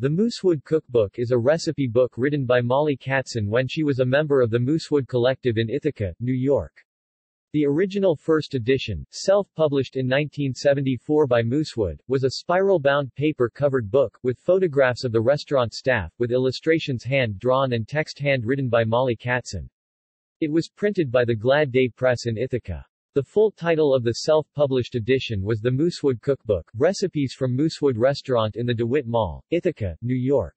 The Moosewood Cookbook is a recipe book written by Molly Katzen when she was a member of the Moosewood Collective in Ithaca, New York. The original first edition, self-published in 1974 by Moosewood, was a spiral-bound paper-covered book, with photographs of the restaurant staff, with illustrations hand-drawn and text hand-written by Molly Katzen. It was printed by the Glad Day Press in Ithaca. The full title of the self-published edition was The Moosewood Cookbook, Recipes from Moosewood Restaurant in the Dewitt Mall, Ithaca, New York.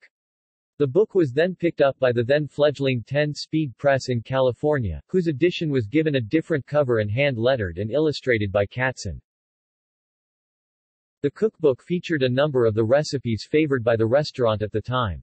The book was then picked up by the then-fledgling 10-Speed Press in California, whose edition was given a different cover and hand-lettered and illustrated by Katzen. The cookbook featured a number of the recipes favored by the restaurant at the time.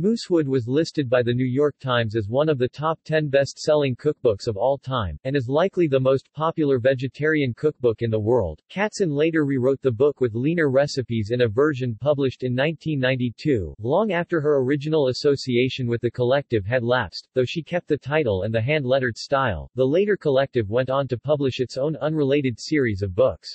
Moosewood was listed by the New York Times as one of the top 10 best-selling cookbooks of all time, and is likely the most popular vegetarian cookbook in the world. Katzen later rewrote the book with leaner recipes in a version published in 1992, long after her original association with the collective had lapsed, though she kept the title and the hand-lettered style. The later collective went on to publish its own unrelated series of books.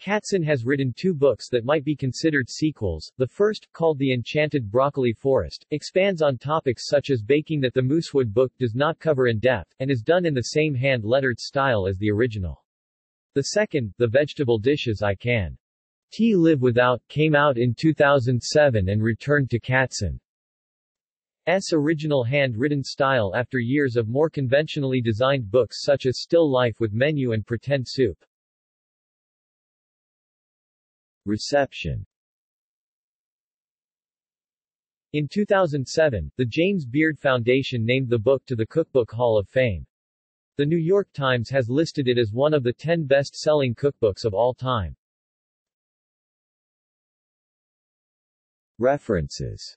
Katzen has written two books that might be considered sequels. The first, called The Enchanted Broccoli Forest, expands on topics such as baking that the Moosewood book does not cover in depth, and is done in the same hand-lettered style as the original. The second, The Vegetable Dishes I Can't Live Without, came out in 2007 and returned to Katzen's original hand-written style after years of more conventionally designed books such as Still Life with Menu and Pretend Soup. Reception. In 2007, the James Beard Foundation named the book to the Cookbook Hall of Fame. The New York Times has listed it as one of the 10 best-selling cookbooks of all time. References.